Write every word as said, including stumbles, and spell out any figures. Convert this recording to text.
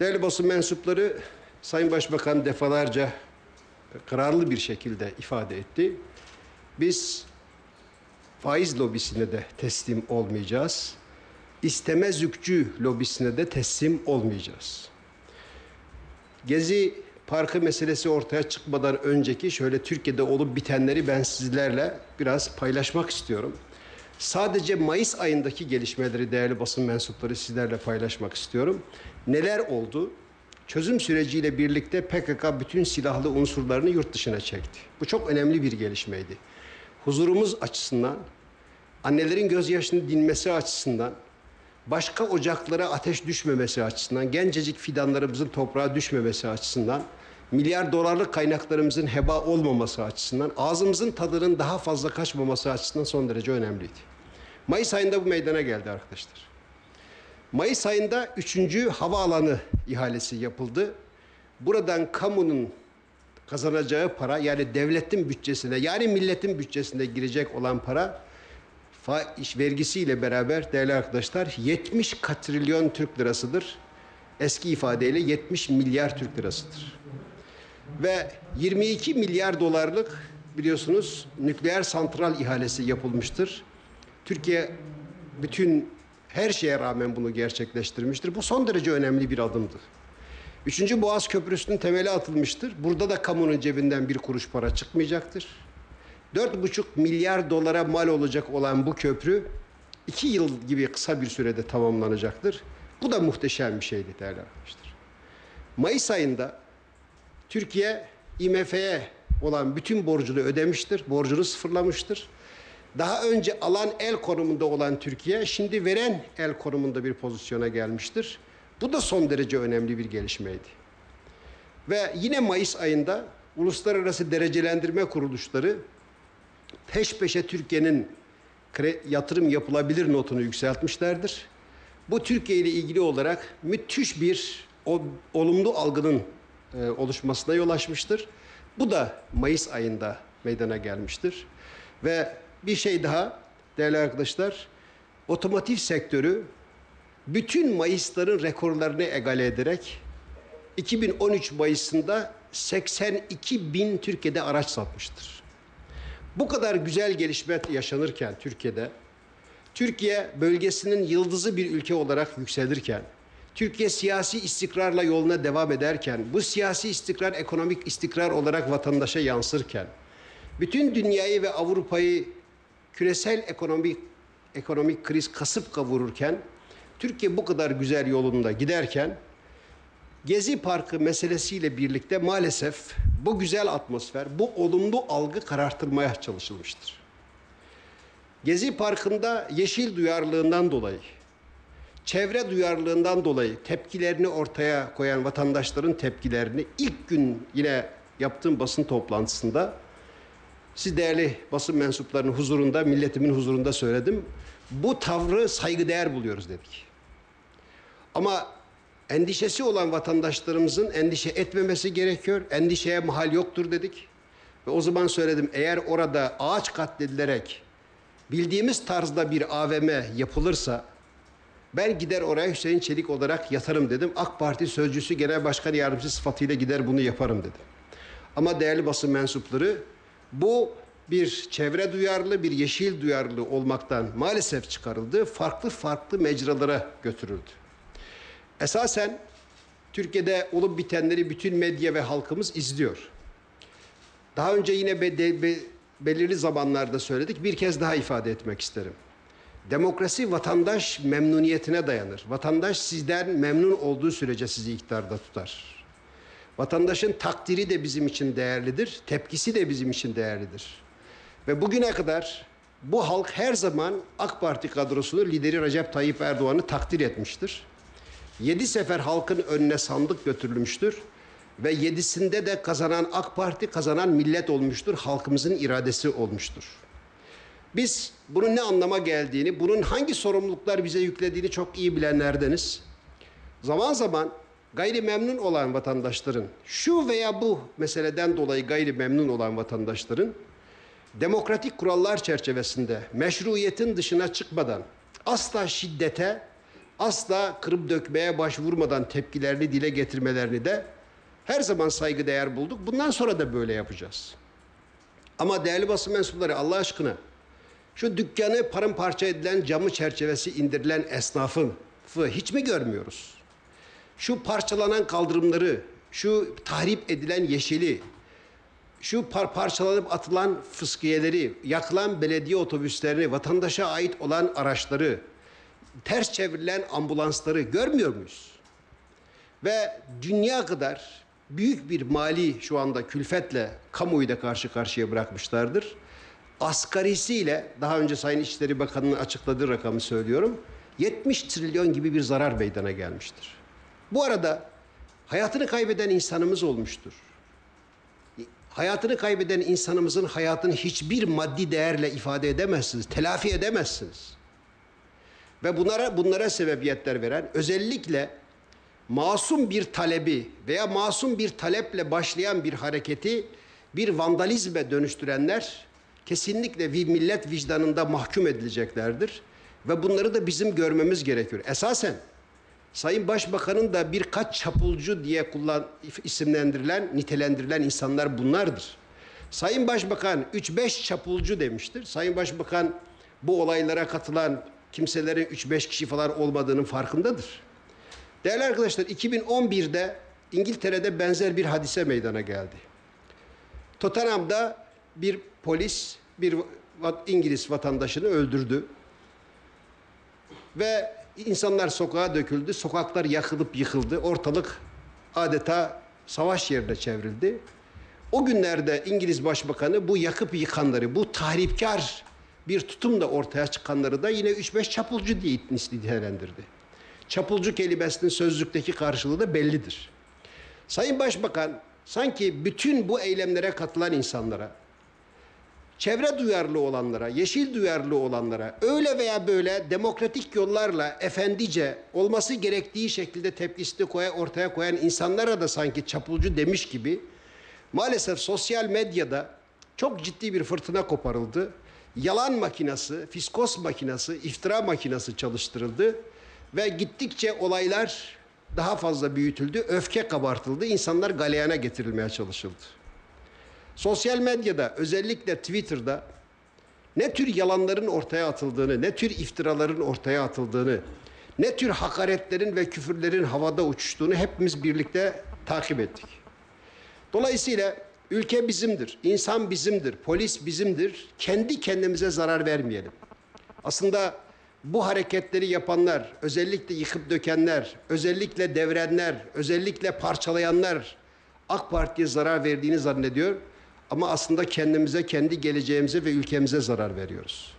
Değerli basın mensupları, Sayın Başbakan defalarca kararlı bir şekilde ifade etti. Biz faiz lobisine de teslim olmayacağız. İstemezükçü lobisine de teslim olmayacağız. Gezi Parkı meselesi ortaya çıkmadan önceki şöyle Türkiye'de olup bitenleri ben sizlerle biraz paylaşmak istiyorum. Sadece Mayıs ayındaki gelişmeleri değerli basın mensupları sizlerle paylaşmak istiyorum. Neler oldu? Çözüm süreciyle birlikte P K K bütün silahlı unsurlarını yurt dışına çekti. Bu çok önemli bir gelişmeydi. Huzurumuz açısından, annelerin gözyaşını dinmesi açısından, başka ocaklara ateş düşmemesi açısından, gencecik fidanlarımızın toprağa düşmemesi açısından, milyar dolarlık kaynaklarımızın heba olmaması açısından, ağzımızın tadının daha fazla kaçmaması açısından son derece önemliydi. Mayıs ayında bu meydana geldi arkadaşlar. Mayıs ayında üçüncü havaalanı ihalesi yapıldı. Buradan kamunun kazanacağı para, yani devletin bütçesine, yani milletin bütçesine girecek olan para, faiz vergisiyle beraber değerli arkadaşlar yetmiş katrilyon Türk lirasıdır. Eski ifadeyle yetmiş milyar Türk lirasıdır. Ve yirmi iki milyar dolarlık biliyorsunuz nükleer santral ihalesi yapılmıştır. Türkiye bütün her şeye rağmen bunu gerçekleştirmiştir. Bu son derece önemli bir adımdı. Üçüncü Boğaz Köprüsü'nün temeli atılmıştır. Burada da kamunun cebinden bir kuruş para çıkmayacaktır. Dört buçuk milyar dolara mal olacak olan bu köprü iki yıl gibi kısa bir sürede tamamlanacaktır. Bu da muhteşem bir şeydi değerli arkadaşlar. Mayıs ayında Türkiye I M F'ye olan bütün borcunu ödemiştir, borcunu sıfırlamıştır. Daha önce alan el konumunda olan Türkiye, şimdi veren el konumunda bir pozisyona gelmiştir. Bu da son derece önemli bir gelişmeydi. Ve yine Mayıs ayında uluslararası derecelendirme kuruluşları peş peşe Türkiye'nin yatırım yapılabilir notunu yükseltmişlerdir. Bu Türkiye ile ilgili olarak müthiş bir olumlu algının oluşmasına yol açmıştır. Bu da Mayıs ayında meydana gelmiştir. Ve bir şey daha değerli arkadaşlar, otomotiv sektörü bütün Mayısların rekorlarını egale ederek iki bin on üç Mayıs'ında seksen iki bin Türkiye'de araç satmıştır. Bu kadar güzel gelişme yaşanırken Türkiye'de, Türkiye bölgesinin yıldızı bir ülke olarak yükselirken, Türkiye siyasi istikrarla yoluna devam ederken, bu siyasi istikrar ekonomik istikrar olarak vatandaşa yansırken, bütün dünyayı ve Avrupa'yı küresel ekonomik ekonomik kriz kasıp kavururken, Türkiye bu kadar güzel yolunda giderken, Gezi Parkı meselesiyle birlikte maalesef bu güzel atmosfer, bu olumlu algı karartılmaya çalışılmıştır. Gezi Parkı'nda yeşil duyarlılığından dolayı, çevre duyarlılığından dolayı tepkilerini ortaya koyan vatandaşların tepkilerini ilk gün yine yaptığım basın toplantısında siz değerli basın mensuplarının huzurunda, milletimin huzurunda söyledim. Bu tavrı saygıdeğer buluyoruz dedik. Ama endişesi olan vatandaşlarımızın endişe etmemesi gerekiyor. Endişeye mahal yoktur dedik. Ve o zaman söyledim, eğer orada ağaç katledilerek bildiğimiz tarzda bir A V M yapılırsa ben gider oraya Hüseyin Çelik olarak yatarım dedim. AK Parti sözcüsü genel başkan yardımcısı sıfatıyla gider bunu yaparım dedim. Ama değerli basın mensupları, bu bir çevre duyarlı, bir yeşil duyarlı olmaktan maalesef çıkarıldı. Farklı farklı mecralara götürüldü. Esasen Türkiye'de olup bitenleri bütün medya ve halkımız izliyor. Daha önce yine be, be, belirli zamanlarda söyledik. Bir kez daha ifade etmek isterim. Demokrasi vatandaş memnuniyetine dayanır. Vatandaş sizden memnun olduğu sürece sizi iktidarda tutar. Vatandaşın takdiri de bizim için değerlidir, tepkisi de bizim için değerlidir. Ve bugüne kadar bu halk her zaman AK Parti kadrosunu, lideri Recep Tayyip Erdoğan'ı takdir etmiştir. Yedi sefer halkın önüne sandık götürülmüştür ve yedisinde de kazanan AK Parti, kazanan millet olmuştur, halkımızın iradesi olmuştur. Biz bunun ne anlama geldiğini, bunun hangi sorumluluklar bize yüklediğini çok iyi bilenlerdeniz. Zaman zaman gayri memnun olan vatandaşların, şu veya bu meseleden dolayı gayri memnun olan vatandaşların demokratik kurallar çerçevesinde meşruiyetin dışına çıkmadan asla şiddete, asla kırıp dökmeye başvurmadan tepkilerini dile getirmelerini de her zaman saygıdeğer bulduk. Bundan sonra da böyle yapacağız. Ama değerli basın mensupları, Allah aşkına şu dükkanı paramparça edilen, camı çerçevesi indirilen esnafı hiç mi görmüyoruz? Şu parçalanan kaldırımları, şu tahrip edilen yeşili, şu par parçalanıp atılan fıskiyeleri, yakılan belediye otobüslerini, vatandaşa ait olan araçları, ters çevrilen ambulansları görmüyor muyuz? Ve dünya kadar büyük bir mali şu anda külfetle kamuoyu da karşı karşıya bırakmışlardır. Asgarisiyle, daha önce Sayın İçişleri Bakanı'nın açıkladığı rakamı söylüyorum, yetmiş trilyon gibi bir zarar meydana gelmiştir. Bu arada hayatını kaybeden insanımız olmuştur. Hayatını kaybeden insanımızın hayatını hiçbir maddi değerle ifade edemezsiniz, telafi edemezsiniz. Ve bunlara, bunlara sebebiyetler veren, özellikle masum bir talebi veya masum bir taleple başlayan bir hareketi bir vandalizme dönüştürenler kesinlikle millet vicdanında mahkum edileceklerdir. Ve bunları da bizim görmemiz gerekiyor. Esasen Sayın Başbakan'ın da birkaç çapulcu diye kullan, isimlendirilen, nitelendirilen insanlar bunlardır. Sayın Başbakan üç beş çapulcu demiştir. Sayın Başbakan bu olaylara katılan kimselerin üç beş kişi falan olmadığının farkındadır. Değerli arkadaşlar, iki bin on bir'de İngiltere'de benzer bir hadise meydana geldi. Tottenham'da bir polis bir İngiliz vatandaşını öldürdü. Ve insanlar sokağa döküldü, sokaklar yakılıp yıkıldı, ortalık adeta savaş yerine çevrildi. O günlerde İngiliz Başbakanı bu yakıp yıkanları, bu tahripkar bir tutumla ortaya çıkanları da yine üç beş çapulcu diye nitelendirdi. Çapulcu kelimesinin sözlükteki karşılığı da bellidir. Sayın Başbakan sanki bütün bu eylemlere katılan insanlara, çevre duyarlı olanlara, yeşil duyarlı olanlara öyle veya böyle demokratik yollarla efendice olması gerektiği şekilde tepkisini koya, ortaya koyan insanlara da sanki çapulcu demiş gibi maalesef sosyal medyada çok ciddi bir fırtına koparıldı. Yalan makinası, fiskos makinası, iftira makinası çalıştırıldı ve gittikçe olaylar daha fazla büyütüldü, öfke kabartıldı, insanlar galeyana getirilmeye çalışıldı. Sosyal medyada, özellikle Twitter'da ne tür yalanların ortaya atıldığını, ne tür iftiraların ortaya atıldığını, ne tür hakaretlerin ve küfürlerin havada uçuştuğunu hepimiz birlikte takip ettik. Dolayısıyla ülke bizimdir, insan bizimdir, polis bizimdir. Kendi kendimize zarar vermeyelim. Aslında bu hareketleri yapanlar, özellikle yıkıp dökenler, özellikle devrenler, özellikle parçalayanlar AK Parti'ye zarar verdiğini zannediyor. Ama aslında kendimize, kendi geleceğimize ve ülkemize zarar veriyoruz.